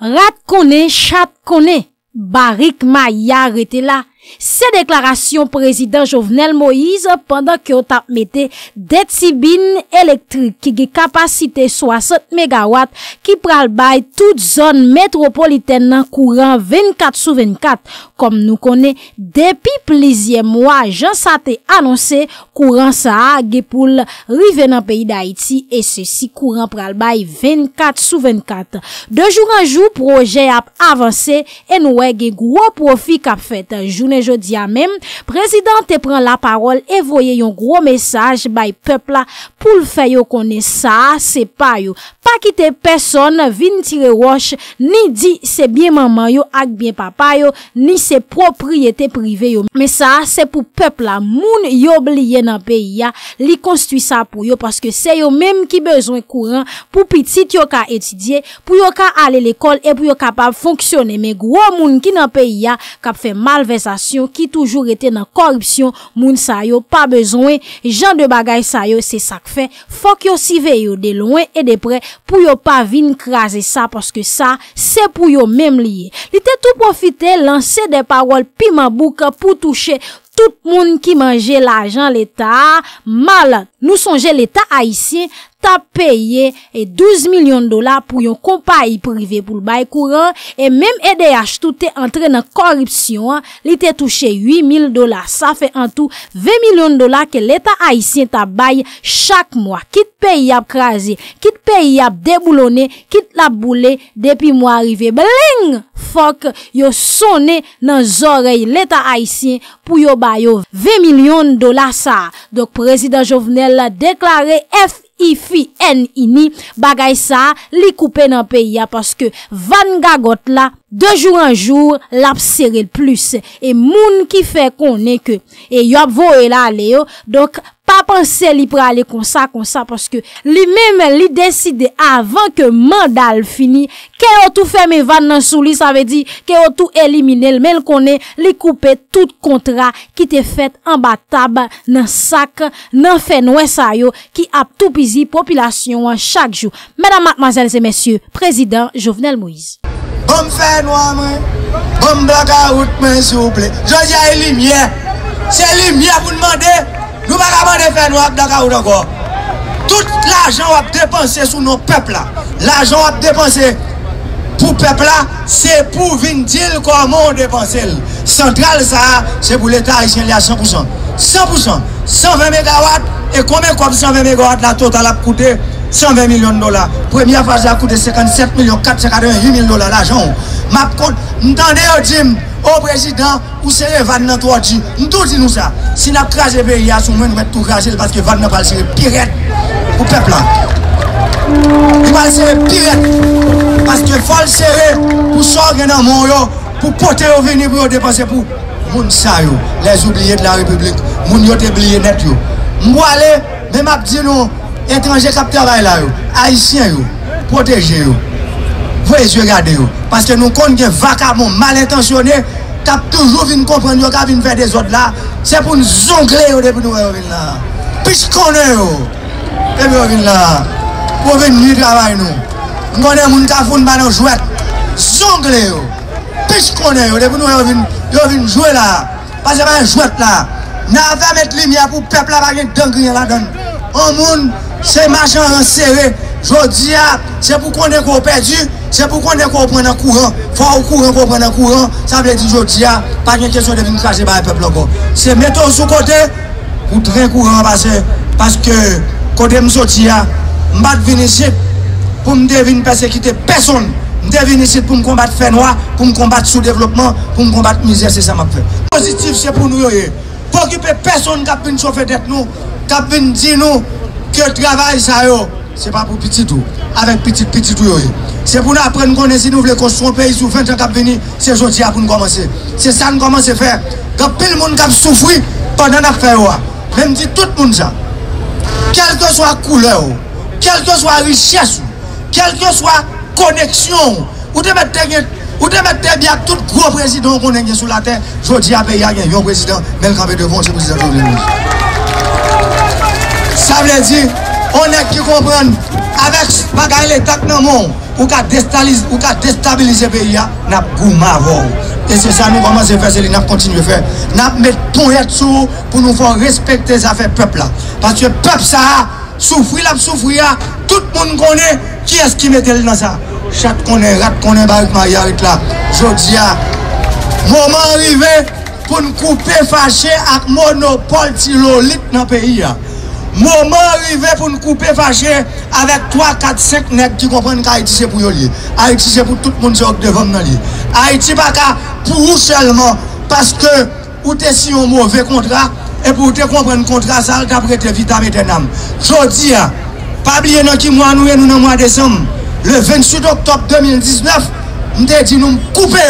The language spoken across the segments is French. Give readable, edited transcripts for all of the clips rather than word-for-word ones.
Rat connaît, chat connaît, Barik Maya était là. Ces déclarations président Jovenel Moïse pendant que on t'a metté des tibines électriques qui ont capacité 60 MW qui pral bail toute zone métropolitaine en courant 24 sur 24. Comme nous connaît, depuis plusieurs mois, Jean Saté annoncé courant ça a pour river dans le pays d'Haïti et ceci courant pral bail 24 sur 24. De jour en jour, projet a avancé et nous avons gros profit qu'a fait. Journée jeudi à même, président te prend la parole et voyez un gros message by peuple pour le faire connaître ça, c'est pas yo. Pas quitter personne, vin tirer roche, ni dit c'est bien maman yo ak bien papa yo, ni c'est propriété privée yo. Mais ça, c'est pour peuple la, moun yo oublié dans pays ya, li construit ça pour yo parce que c'est yo même qui besoin courant pour petit yo ka étudier, pour yo ka aller l'école et pour yo capable fonctionner. Mais gros moun qui dans pays ya, ka fait malversation, qui toujours était dans corruption, moun sa yo, pas besoin, genre de bagay sa yo, c'est ça que fait, faut que yo sive yo de loin et de près, pour yo pas vin craser ça, parce que ça, c'est pour yo même lié. Li te tout profiter, lancer des paroles piment bouc pour toucher tout monde qui mangeait l'argent l'État, mal, nous songeons l'État haïtien, t'a payé et 12 millions de dollars pour une compagnie privée pour le bail courant et même EDH tout est entré dans corruption, il était touché 8 000 $, ça fait en tout 20 millions de dollars que l'État haïtien t'a bail chaque mois. Quitte pays a crasé, quitte pays a déboulonné, quitte la boule depuis moi arrivé. Bling! Fuck, yo sonné dans oreilles l'État haïtien pour yo bail 20 millions de dollars ça. Donc président Jovenel a déclaré FIFININI, bagay sa, li coupe nan pays parce que Van Gagot la, de jour en jour, l'a serré le plus. Et moun qui fait qu'on est que, et yop voye la leo, donc, pas penser li prale comme ça, parce que li même li décide avant que mandal fini, que yo tout ferme van nan sou li, ça veut dire, que yo tout élimine, mais le koné, li coupe tout contrat qui te fait en batab, nan sac, nan fenoué sa yo, qui a tout pisi population chaque jour. Mesdames, mademoiselles et messieurs, président Jovenel Moïse. Homme fait noir, homme blackout, mais s'il vous plaît. Je dis à lumière. C'est lumière pour demander. Nous ne pouvons pas demander faire noir, blackout encore. Tout l'argent à dépenser sur nos peuples. L'argent à dépenser pour peuple là, c'est pour venir dire comment on dépense. Central, ça, c'est pour l'État haïtien, il y a 100%. 100%. 120 mégawatts. Et combien comme 120 mégawatts la totale a coûté? 120 millions de dollars. Première phase a coûté 57 488 000 $. L'argent. Ma compte, m'tendez au Jim, au président, ou c'est le van dans trois jours. M'tout dis nous ça. Si n'a crasé le pays, sous moi, nous mettons tout crasé parce que van n'a pas le pire pour le peuple. Il va le serrer pire parce que faut le serrer pour sortir dans mon yo, pour porter au venir pour dépenser pour moun sa yo, les oubliés de la République, moun yo oublié net yo. Moi aller, même à dire non. Étrangers qui travaillent là, haïtiens, protégés, voyez, regardez, parce que nous comptons des vagabonds mal intentionnés qui toujours viennent comprendre, qui viennent faire des autres là, c'est pour nous zongler depuis nous là. Puisqu'on est depuis là, pour venir travailler nous, on est mon cafoun dans nos jouets, zongler, puisqu'on est depuis nous venir jouer là, parce que pas un jouet là, nous avons mettre lumière pour le peuple là, pas de là-dedans. En monde, c'est machin serré. Je dis, c'est pour qu'on ait qu'on perdu, c'est pour qu'on ait qu'on prenne un courant. Faut au courant qu'on prenne un courant. Ça veut dire, je dis, pas de question de venir cracher par le peuple encore. C'est mettre sous côté pour très courant passer. Parce que, quand je me sortis, je ne vais pas venir ici pour me deviner persécuter personne. Je vais venir ici pour me combattre fait noir, pour me combattre sous-développement, pour me combattre misère. C'est ça que je fais. Positif, c'est pour nous. Pour occuper personne qui a pu nous chauffer tête nous. Qui vient dire nous que le travail, ça, c'est pas pour petit tout. Avec petit tout, c'est pour nous apprendre qu'on est si nous voulons construire un pays sous 20 ans qui vient, c'est aujourd'hui pour nous commencer. C'est ça que nous commençons à faire. Quand tout le monde qui souffre pendant l'affaire, même si tout le monde ça, quelle que soit la couleur, quelle que soit la richesse, quelle que soit la connexion, ou de mettre bien tout gros président qu'on est sur la terre, aujourd'hui, il y a un président, mais le camp est devant, c'est le président. Ça veut dire, On est qui comprend avec ce bagage l'État dans le monde ou qu'à déstabiliser le pays, nous avons et c'est ça nous commençons à faire, c'est ce que nous continuons à faire. Nous mettons un sous pour nous faire respecter les affaires du peuple. Parce que le peuple, ça souffrir, tout le monde connaît qui est-ce qui met dans ça. Chaque connaît, rat connaît, barik mariage là. Je dis, moment arrivé pour nous couper fâché avec monopole tyrolite dans le pays. Moment arrivé pour nous couper fâché avec 3, 4, 5 nègres qui comprennent qu'Haïti c'est pour eux. Haïti c'est pour tout le monde qui est devant nous. Haïti pas pour vous seulement parce que vous êtes sur un mauvais contrat et pour vous comprendre le contrat, ça vous prêtez vitam aeternam. Je dis, pas oublier dans qui mois nous sommes dans le mois de décembre, le 28 octobre 2019, nous avons dit nous couper.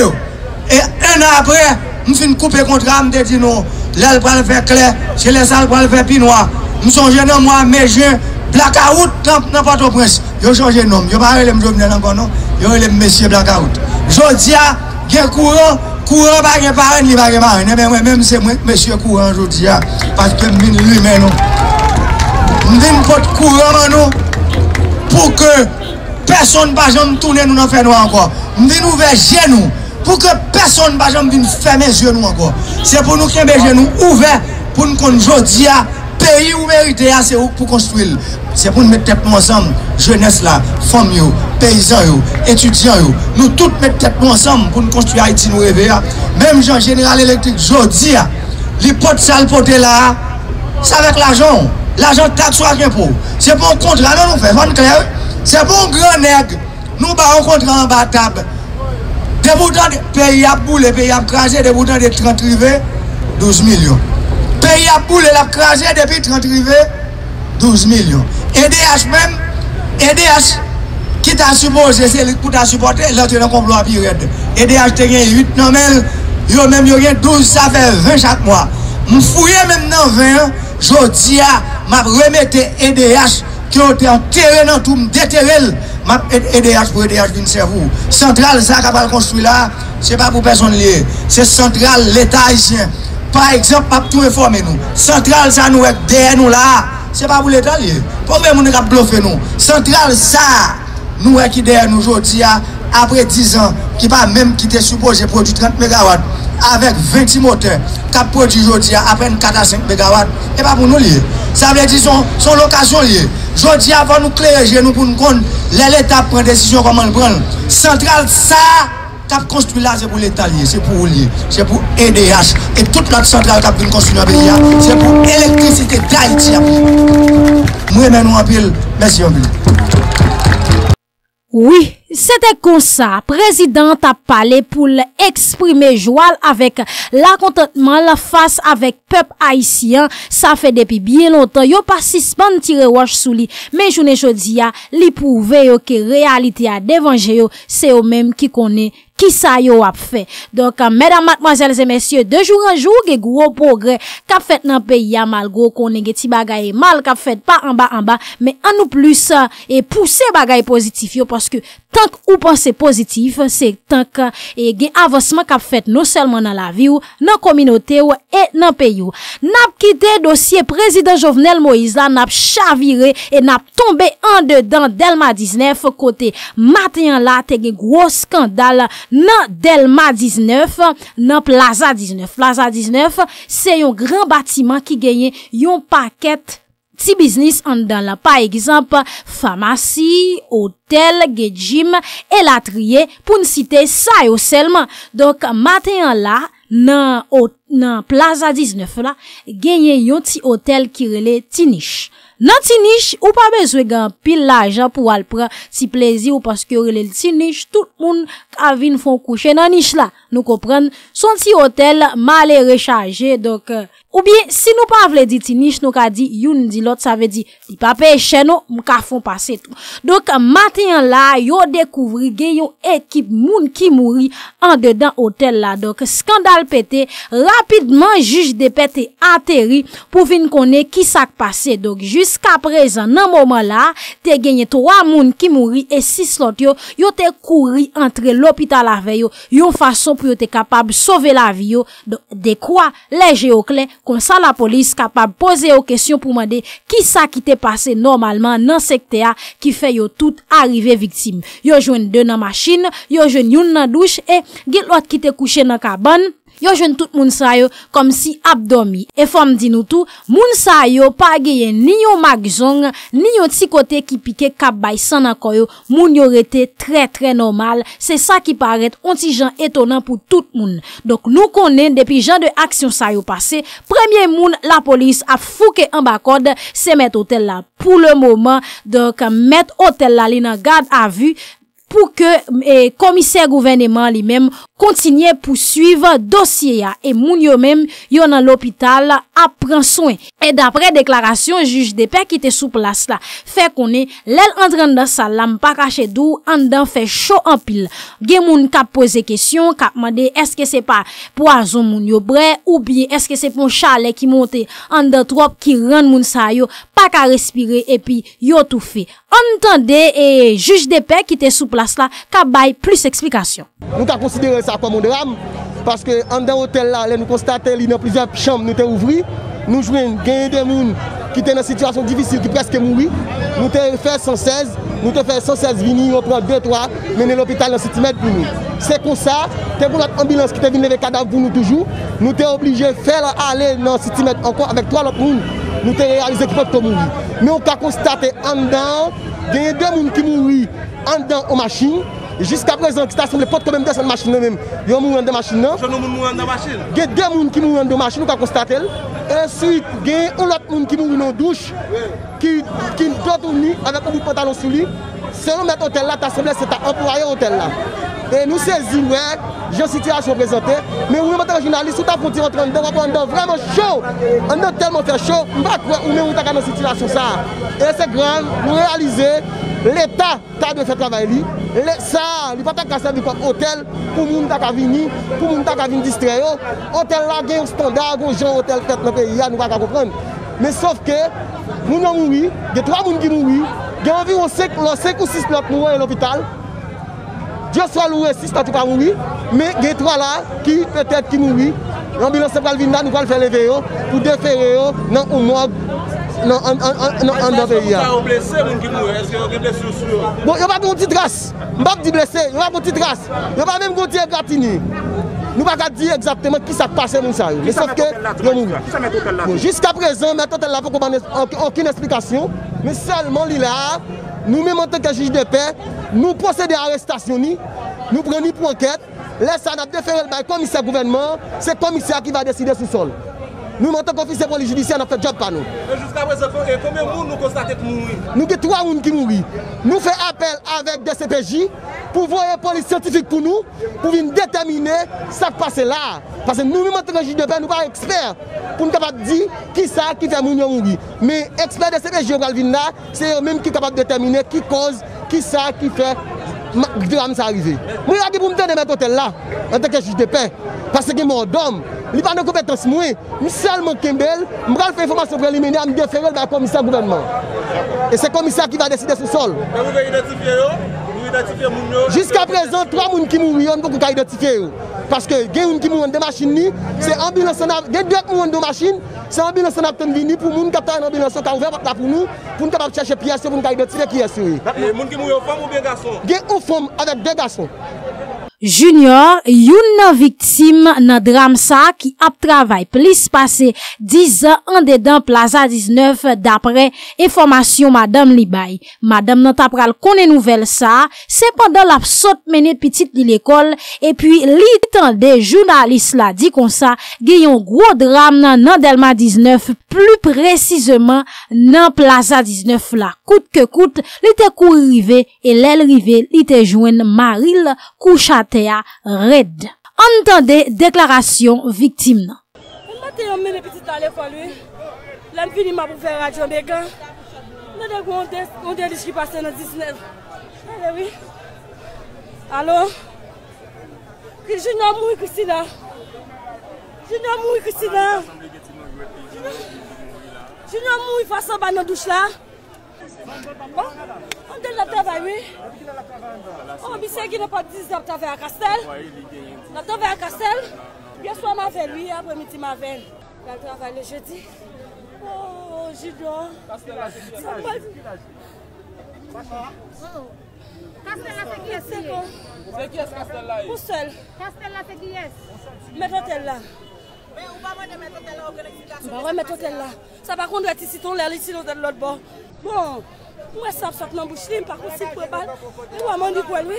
Et un an après, nous avons coupé le contrat, nous avons dit non, là le bras fait clair, chez les salles le bras fait pinois. Nous sommes jeunes, moi, mes jeunes, blackout, n'importe où prince. Yo changé nom, yo pas les Jovenel encore non, yo les messieurs blackout. Jodia, gen courant pas gen parrain, li pas gen marraine. Eh ben même c'est moi monsieur courant jodia parce que m'vin lui mais non. M'vin porte courant non pour que personne pas jamais tourner nous dans faire noir encore. M'vin ouvert genou pour que personne pas jamais vienne fermer yeux nous encore. C'est pour nous que genou ouvert pour nous qu'on jodia pays où mérité, c'est pour construire. C'est pour nous mettre tête ensemble, jeunesse là, famille, paysans, étudiants. Nous tous mettre tête ensemble pour nous construire Haïti, nous rêver. Même Jean General Electric, je dis, les potes sales potes là, c'est avec l'argent. L'argent taxe ou impôt. C'est pour un contrat, non, nous faisons clair. C'est pour un grand nègre. Nous battons contrat en bas de table. Des boutons de pays à boule, pays à craser, des boutons de 30 rivets, 12 millions. Pays à boule la crasé depuis 30 rivets, 12 millions. EDH même, EDH qui t'a supposé, c'est pour t'a supporter, là tu as un complot à pirate. EDH t'a gagné 8 nomels, yo même yo gagné 12, ça fait 20 chaque mois. M'fouillé même dans 20, je dis à m'a remettre EDH qui ont été enterré dans tout, déterré. M'a EDH pour EDH d'une cerveau. Centrale, ça qu'a pas construit là, c'est pas pour personne lié. C'est centrale, l'État haïtien. Par exemple, pas tout réformer nous. Central ça nous est derrière nous là. C'est pas pour l'État. Pour même nous bluffer nous. Central ça nous est qui derrière nous aujourd'hui après 10 ans qui pas même qui était supposé produire 30 MW avec 20 moteurs qui a produit aujourd'hui après 4 à 5 MW et pas pour nous lié. Ça veut dire son location lié. Aujourd'hui avant nous clé nous pour nous compte l'État prend décision comment le prendre. Central ça cap construit là, c'est pour l'État, c'est pour lier, c'est pour EDH et toute notre centrale cap construit pays, c'est pour l'électricité d'Haïti. Moi même nous en pile, merci en pile. Oui, c'était comme ça. Président a parlé pour exprimer joie avec la contentement, la face avec peuple haïtien. Ça fait depuis bien longtemps. Yo pas suspend tirer roche sous lui. Mais journée jodi a, li prouvé yo que réalité a dévanger yo, c'est eux même qui connaît qui ça yo a fait. Donc, mesdames, mademoiselles et messieurs, de jour en jour, ge gros progrès qu'a fait dans pays a malgré qu'on ait ti bagaille mal qu'a fait pas en bas, mais en nous plus et pousser bagaille positif yo parce que tant que ou pensez positif, c'est tant que et gen avancement qu'a fait non seulement dans la vie ou dans communauté ou et dans pays ou. N'a quitté dossier président Jovenel Moïse là, n'a chaviré et n'a tombé en dedans Delmas 19 côté matin là te gen gros scandale dans Delmas 19, dans Plaza 19. Plaza 19, c'est un grand bâtiment qui gagne un paquet si business en dans la par exemple pharmacie, hôtel, gym et latrier pour ne citer ça yo seulement. Donc matin là dans Plaza 19 là gagne un petit hôtel qui relait Tiniche. Nan Tiniche, ou pas besoin gan pile l'argent pour al prendre si plaisir ou parce que le Tiniche, tout le monde a vinn font coucher dans niche là. Nous comprenons son petit hôtel mal et rechargé donc ou bien si nous pas vle di Tiniche, nous ka di youn di l'autre ça veut dire li pa paye cher non, m ka font passer tout. Donc matin là, yo découvri gen yon équipe moun ki mouri en dedans hôtel là. Donc scandale pété, rapidement juge de pété atterri pour vinn connait ki sa k passé. Donc jusqu'à présent, dans ce moment-là, t'es gagné 3 moun qui mouri et 6 l'autre, yo t'es couru entre l'hôpital avec yo, yon façon pour être capable de sauver la vie, de quoi léger au clair, comme ça la police capable de poser aux questions pour demander qui ça qui t'est passé normalement dans le secteur qui fait yo tout arriver victime. Yo joine deux dans machine, yo joine une dans douche et l'autre qui t'est couché dans cabane. Yo jeune tout moun sa yo comme si abdomi. Et femme dit nous tout, moun sa yo pa geye ni yon magzong, ni yon ti kote ki pique kap bay san anko yo, moun yo rete très normal. C'est ça qui paraît un petit genre étonnant pour tout moun. Donc nous connaît depuis genre de action sa yo passé, premier moun la police a fouke en bas code, c'est mettre hôtel là pour le moment. Donc mettre hôtel là li nan garde à vue pour que commissaire gouvernement lui-même continue à poursuivre dossier et moun yo même yo dans l'hôpital à prendre soin. Et d'après déclaration juge de paix qui était sous place là, fait qu'on est l'aile entrant dans salle là, pas caché d'où en dedans fait chaud en pile. Gen moun k'ap poser question, k'ap demander est-ce que c'est pas poison moun yo bret ou bien est-ce que c'est pour chalet qui monte en dedans trop qui rend moun sa yo pas qu'à respirer et puis yo tout fait. Entendez et juge de paix qui était sous place là, qu'a bail plus explication. Nous avons considéré ça comme un drame parce que en dans l'hôtel là, nous constatons qu'il y a plusieurs chambres nous avons ouvert, nous jouons des gens qui étaient dans une situation difficile qui presque mourir. Nous avons fait 116, nous avons fait 116 vignes, on prend 2-3, mener l'hôpital dans 6 mètres pour nous. C'est pour ça, c'est pour notre ambulance qui est venue lever cadavre pour nous toujours. Nous sommes obligés de faire aller dans 6 mètres encore avec 3 autres personnes. Nous avons réalisé qu'il faut mourir. Mais on a constaté en dedans, il y a des gens qui mourent en dedans aux machines. Jusqu'à présent, qui sont les potes quand même dans cette machine même. Ils ont mouru en deux machines. Il y a des gens qui mourent en deux machines, on a constaté. Ensuite, il y a un autre monde qui mourent dans la douche, qui doit dormir avec un pantalon sous lui. Selon notre hôtel là, c'est un employé hôtel là. Et nous saisissons, j'ai une situation présentée, mais nous, en tant que journaliste, nous avons dit qu'on vraiment chaud, on a tellement fait chaud, on est dans cette situation. Et c'est grave, nous réaliser l'État a dû faire travailler, ça, il ne faut pas casser un hôtel pour les gens qui viennent, pour les gens qui viennent distraire. L'hôtel là, a un standard, un genre hôtel fait dans le pays, nous ne pouvons pas comprendre. Mais sauf que, nous avons mouru, il y a 3 personnes qui mourent, il y a environ 5 ou 6 personnes qui mourent à l'hôpital. Dieu soit loué, si ça ne peut pas mourir, mais il y a 3 là qui peut-être qui mourent. L'ambulance va venir là, nous allons faire les vélos pour déférer dans un morgue. Non, en pays. Bon, il n'y a pas de petite trace. Il n'y a pas de blessé, il n'y a pas de petite trace. Il n'y a pas même de petite gratini. Nous ne pouvons pas dire exactement qui s'est passé dans ça. Mais sauf que jusqu'à présent, maintenant, il n'y a pas aucune explication. Mais seulement là, nous-mêmes en tant que juge de paix, nous procédons à l'arrestation, nous prenons pour enquête, laissons nous déférer par le commissaire gouvernement, c'est le commissaire qui va décider sous sol. Nous, en tant qu'officiers pour les judiciaires, nous faisons job par nous. Jusqu'à présent, combien de personnes nous constatons mourir? Nous avons 3 personnes qui mourent. Nous faisons appel avec des CPJ pour voir les polices scientifiques pour nous, pour déterminer ce qui passe là. Parce que nous, en tant que juge de paix, nous ne sommes pas experts pour nous capables de dire qui ça qui fait mourir. Mais experts des CPJ, c'est eux-mêmes qui sont capables de déterminer qui cause, qui ça qui fait drame arriver. Moi, je dis pour me donner un hôtel là, en tant que juge de paix, parce que mon homme. Il n'y a pas de compétences, mais seulement Kembel, je vais faire information préliminaire, je vais faire le commissaire gouvernement. Et c'est le commissaire qui va décider sur le sol. Vous avez identifié, jusqu'à présent, 3 personnes qui mourent, on ne peut pas identifier. Parce que les gens qui mourent dans des machines, c'est l'ambulance qui est venue pour nous capter une ambulance qui a ouvert pour nous, pour nous chercher des pièces, pour nous identifier qui est sur eux. Les gens qui mourent, femmes ou bien garçons? Il y a une femme avec 2 garçons. Junior, une victime nan drame ça qui a travaillé plus passé 10 ans en dedans Plaza 19 d'après information madame Libay. Madame nan t'a pral konnen nouvelle ça, cependant la saute mené petite li l'école et puis li tande journaliste la dit comme ça, genyon gros drame nan Delmas 19 plus précisément nan Plaza 19 là. Coûte que coûte, li te couru rivé et l'elle rivé, li te joine Maril coucha Red. Entendez déclaration victime. On m'a dit petit à l'école. Là, je finis pour faire radio bégan. On dit qui passe dans 19. Allez, oui. Alors, que Junior mouri Christina. Junior mouri Christina. Junior mouri façon dans la douche là. Bon, Abdel a travaillé, oui. Oh, monsieur qui n'a pas 10 ans, travaillé à Castel. Il travaillé à Castel. Bien sûr, ma veille, lui, après-midi, ma veille. Il a travaillé le jeudi. Oh, Jidon. Castel, c'est qui est-ce? C'est qui est-ce Castel là? Pour seul. Castel là, c'est qui est-ce? Mais hôtel là. Mais on va pas mettre hôtel là, on va l'explication. On va mettre hôtel là. Ça va qu'on doit être ici, on l'a ici, on est de l'autre bord. Bon. Moi, ça sort dans bouche, par contre, si pour balle. Moi, mon dit quoi lui?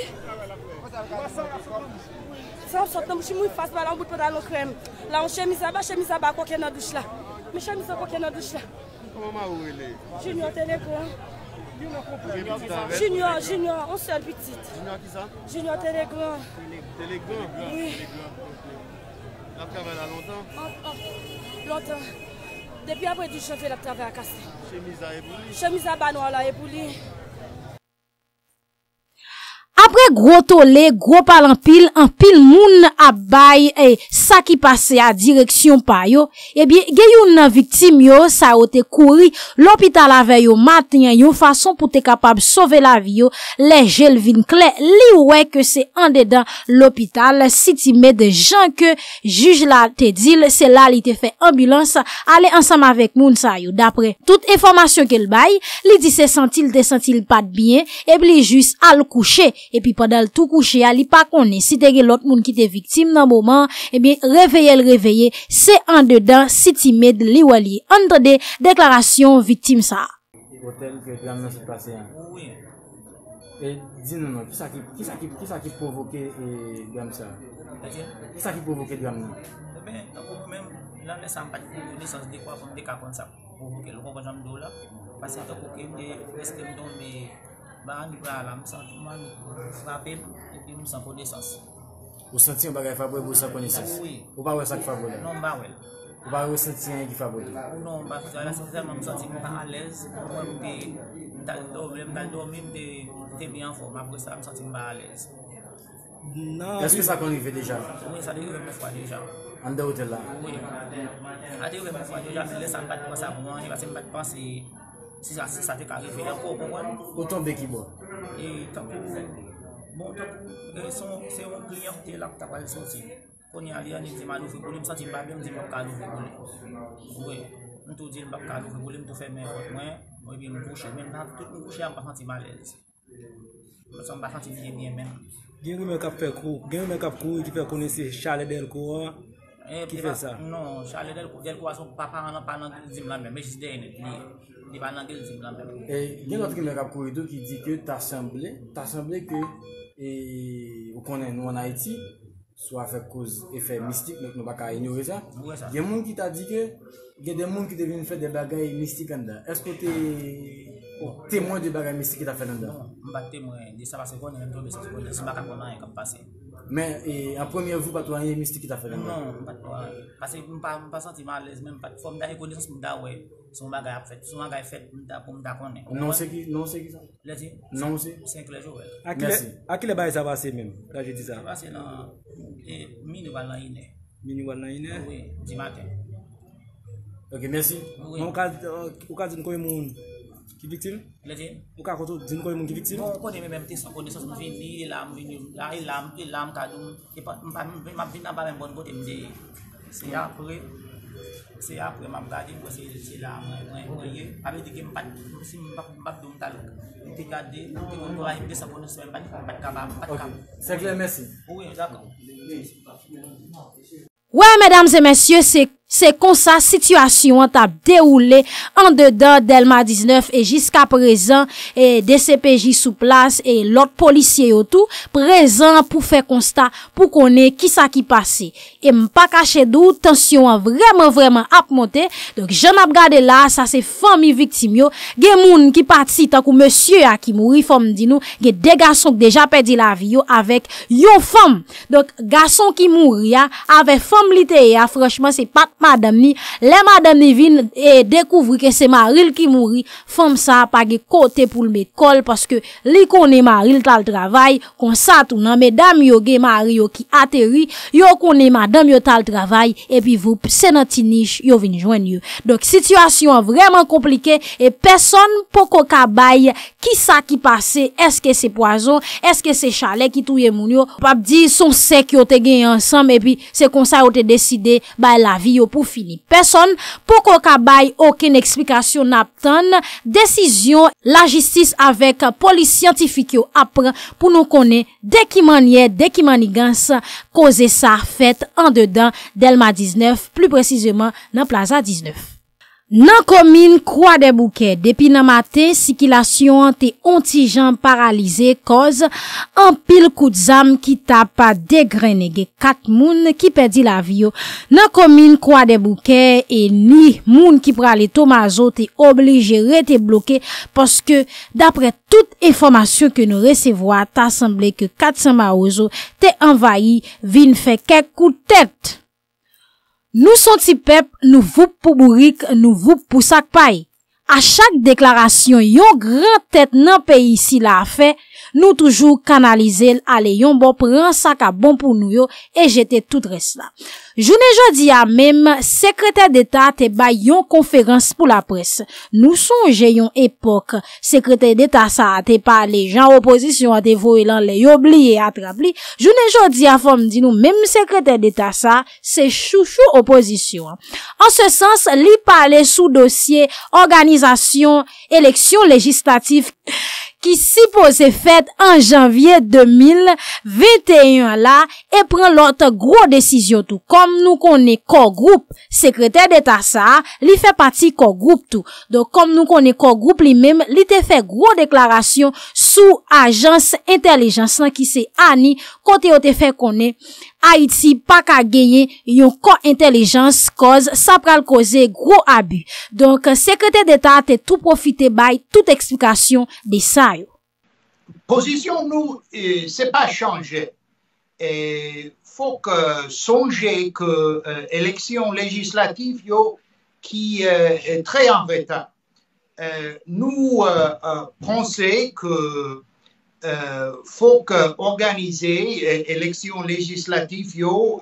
Ça sort dans bouche, moi face pas là, on bout pas dans crème. Là, on chemise à bas quoi dans douche là. Mais chemise à quoi dans douche là. Comment vous relez? Junior téléphone. Junior, on seul petite. Junior qui ça? Junior téléphone. Téléphone. Oui. La travaille là longtemps. Depuis après du chauffeur, la travaille à casser. Chemise à banois là et pour lui. Après gros tolé, gros parlant pile, en pile moun a bay ça qui passait à direction payo, eh bien, gen yon victime yo sa yo te kouri l'hôpital avec yo matin yon façon pour te capable sauver la vie yo, les gel vin clair, li ouais que c'est en dedans l'hôpital si ti met de gens que juge la te dit, c'est là li te fait ambulance aller ensemble avec moun sa yo. D'après toute information qu'elle baille, li dit c'est sentil te sentil pas de bien et puis juste al coucher. Et puis pendant le tout couché, ali pas connaît si t'es l'autre monde qui t'es victime dans moment, eh bien réveiller, c'est en dedans si timide li wali. Entendez déclaration victime ça. Hôtel que drame s'est passé. Oui. Et dis-nous qui ça qui provoqué drame ça. Qui ça qui provoqué drame? Eh bien, même là les sans pas connaissance de quoi pour des cas comme ça. Provoquer le comportement de là parce que presque me donner je me sens frappé et puis je me sens connaissance. Vous sentez un bagage favorable pour sa connaissance? Oui. Vous ne pouvez pas ça qui favorable? Non, vous ne pouvez pas sentir un qui favorable? Non, parce que je me sens à l'aise. Je me bien en forme. Après ça, je me sens pas à l'aise. Est-ce que ça arrive déjà? Oui, ça arrive une fois déjà. En dehors de là? Oui. Ça arrive une fois déjà. Je ne laisse pas penser à moi. Je ne vais pas penser. Si ça t'est arrivé, encore pour tomber qui boit. Et tant que bon, c'est un client qui est là qui a sorti. Quand il y a des gens qui m'ont fait pour lui, je ne pas bien, je ne pas pour lui. Oui, je ne dis pas que je pour lui, je fais mes moi, je me couche. Même tout le monde couche, je ne me sens pas à l'aise. Je ne me sens bien même. Il y a des gens qui font connaître Charles Delcourt. Qui fait ça? Non, Charles Delcourt, son papa n'a pas dit la même, mais je dis il va dans le gym là. Et il y a l'autre qui m'a rappelé qui dit que t'as semblé que et on connaît nous en Haïti soit fait cause effet mystique mais nous pas qu'à ignorer ça. Il y a monde qui t'a dit que il y a des monde qui deviennent faire des bagailles mystiques en dedans. Est-ce que tu es témoin de bagailles mystiques qui t'a fait en dedans? Non, je pas témoin de ça parce que on est tombé sur ce c'est pas qu'on a comme passé. Mais en première vue pas toi rien mystique qui t'a fait en dedans. Non, pas toi. Parce que je pas senti mal à l'aise même pas de forme de connaissance là ouais. Son bagage a fait, pour me d'accorder. Non, c'est qui ça? Non, c'est que les jours. À quel bail ça va passer même? Là, je dis ça. Ça va passer dans minuit. Minuit, oui, du matin. Ok, merci. Au cas d'une commune qui est victime? Au cas d'une commune qui est victime? On connaît même tes connaissances, on vient là, on vient là, on vient là, on vient là, on c'est après ma regardé parce que c'est là moi avec des pas si pas de talent tu garder on doit aimer ça pour semaine pas c'est clair merci oui d'accord. Ouais, mesdames et messieurs, c'est comme ça, situation a déroulé en dedans Delmas 19 et jusqu'à présent, et DCPJ sous place et l'autre policier autour, présent pour faire constat, pour connaître qui ça qui passait. Et m'pas caché d'où, tension a vraiment ap monté. Donc, j'en ai regardé là, ça c'est famille victime yo. Gen moun qui parti, tant que monsieur a qui mouri, femme dit nous, gen des garçons qui déjà perdu la vie yo avec yon femme. Donc, garçon qui mouri avec femme lité, franchement, c'est pas madame ni, les madame ni vin et découvre que c'est Maril qui mourit, femme ça pas de côté pour le mettre col parce que li connaît Maril tal travail, kon ça tout nan mesdames yo gen mari yo qui atterri, yo connaît madame yo tal travail et puis vous c'est nan ti niche yo vinn joindre yo. Donc situation vraiment compliquée et personne poko ka bay qui ça qui passé, est-ce que c'est poison, est-ce que c'est chalet qui touye moun yo, pas dire son sec yo te gagné ensemble et puis c'est comme ça yo te décidé bay la vie yo pour finir. Personne poko ka bay aucune explication n'attend décision la justice avec police scientifique yo apprend pour nous connaître dès qui manière, dès qui manigance causer ça fête en dedans Delmas 19 plus précisément dans Plaza 19. Nan commune Croix des Bouquets, depuis nan matin, circulation te onti jan paralysé cause en pile coup de zam qui tapa dégrenegé 4 moun qui perdit la vie. Nan commune Croix des Bouquets et ni moun qui prale Tomazo te obligé rete bloqué parce que d'après toute information que nous recevons, ta semblé que 400 maozo te envahi vin fait quelques coups de tête. Nous sommes ti pep, nous vous pour bourrique, nous vous pour sac paille. À chaque déclaration, yon grand tête nan pays ici la fait, nous toujours canaliser, allez yon bon prend sac à bon pour nous yo, et jeter tout reste là. Journée jodi a même, secrétaire d'État te ba yon conférence pour la presse. Nous songe yon époque, secrétaire d'État sa te parle, gens opposition a te voye lan le yon oublié attrape li. Journée jodi a fom di nou, même secrétaire d'État sa, c'est chouchou opposition. En ce sens, li parle sous dossier organisation élection législative qui supposait faite en janvier 2021 là et prend l'autre gros décision tout. Comme nous connaît corps groupe, secrétaire d'État ça, il fait partie corps groupe tout. Donc comme nous connaît corps groupe lui-même, il te fait gros déclaration sous agence intelligence qui c'est Annie côté où te fait connaît Haïti pas qu'à gagner yon corps intelligence cause ça pral causer gros abus. Donc secrétaire d'État te tout profiter by toute explication de ça. Position nous c'est pas changé. Et faut que songer que élection législative yo qui est très en retard. Nous pensons que faut que organiser élection législative yo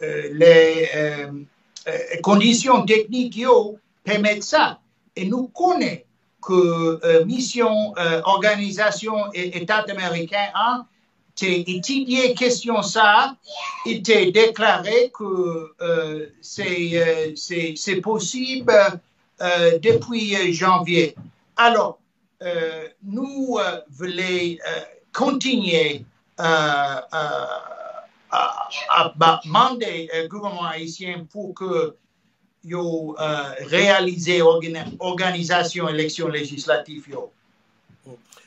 les conditions techniques yo permettent ça et nous connaissons que mission organisation et État américain hein, t'es étudié question ça, il t'est déclaré que c'est possible depuis janvier. Alors, nous voulons continuer à demander au gouvernement haïtien pour que yo réalise organisation élection législative yo.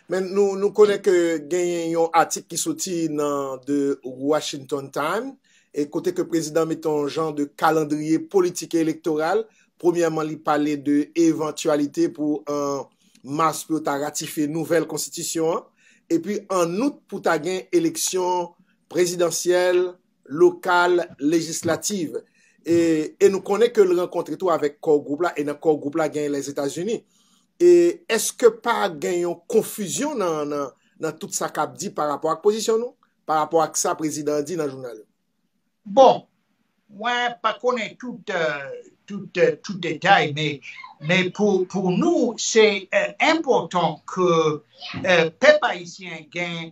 Mais nous connaissons que un article qui sorti dans de Washington Times et côté que le président met un genre de calendrier politique et électoral. Premièrement, il parlait de éventualité pour en mars pour ratifier nouvelle constitution et puis en août pour gagner élection présidentielle, locale, législative. Et nous connaissons que le rencontre tout avec corps groupe là et dans corps groupe là gagne les États-Unis. Et est-ce que pas une confusion dans toute sa cap dit par rapport à la position nous, par rapport à ça président dit dans le journal? Bon, moi pas connaître tout détail, mais pour nous c'est important que peuple haïtien gagne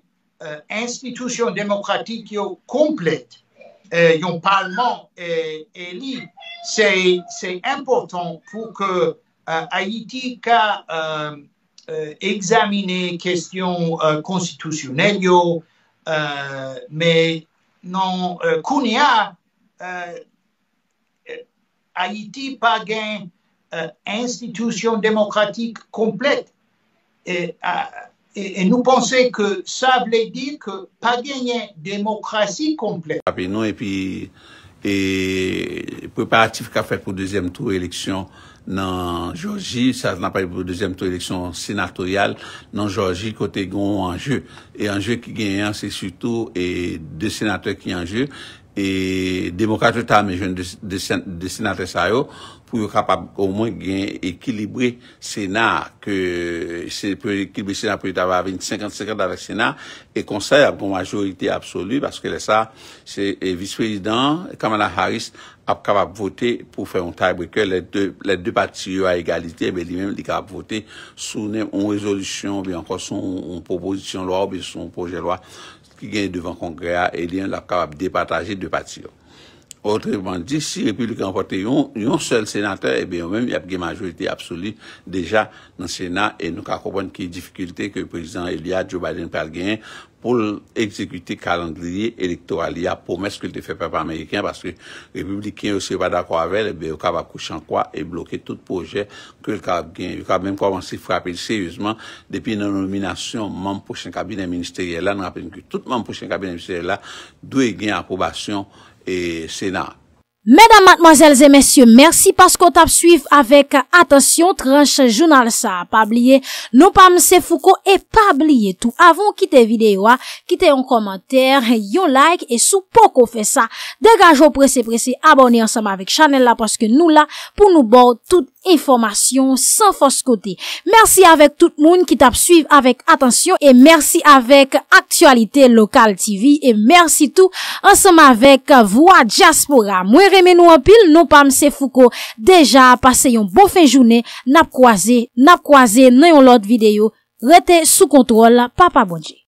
institution démocratique complète, un parlement élu, c'est important pour que Haïti a examiné question constitutionnelle, mais non, Kounia, Haïti pas gain institution démocratique complète. Et nous pensons que ça veut dire que pas gagner démocratie complète. Non, et puis, préparatif qu'a fait pour deuxième tour élection. Dans Georgie, ça n'a pas eu pour deuxième tour élection sénatoriale. Dans Georgie, côté gon en jeu. Et en jeu qui gagne, c'est surtout deux sénateurs qui en jeu. et démocrate tam et jeunes de sénateurs ça pour être capable au moins gagner équilibrer sénat que c'est pour équilibrer sénat pour avoir 50-50 avec sénat et conseil à une majorité absolue parce que ça c'est vice-président Kamala Harris a capable voter pour faire un tie-breaker les deux parties à égalité mais lui-même il est capable voter sous une résolution bien encore son proposition de loi ou bien son projet de loi qui gagne devant le Congrès et il est capable de départager deux parties. Autrement dit, si les républicains emportent un seul sénateur, eh bien, même, il y a une majorité absolue déjà dans le Sénat et nous comprenons qu'il y a des difficultés que le président Eliade Joe Biden peut gagner pour exécuter le calendrier électoral. Il y a une promesse que le fait peuple américain parce que les républicains ne sont pas d'accord avec elle, eh bien, ils vont coucher en quoi et bloquer tout projet que le Cap gagne. Ils vont même commencer à frapper sérieusement depuis la nomination membre prochain cabinet ministériel. Là, nous rappelons que tout membre prochain cabinet ministériel là doit gagner approbation et Sénat. Mesdames, mademoiselles et messieurs, merci parce qu'on t'a suivi avec attention tranche journal ça. Pas oublier, non pas monsieur Foucault et pas oublier tout. Avant quitter vidéo, quitter un commentaire, un like et sous poko fait ça. Dégagez pressé, abonnez ensemble avec Chanel là parce que nous là pour nous bon toute information sans fausse côté. Merci avec tout le monde qui t'a suivi avec attention et merci avec Actualité Locale TV et merci tout ensemble avec Voix Diaspora. Moi mais nous en pile, non pas M. Foucault. Déjà, passez une bonne fin de journée. N'a croisé dans une autre vidéo. Restez sous contrôle. Papa Bonji.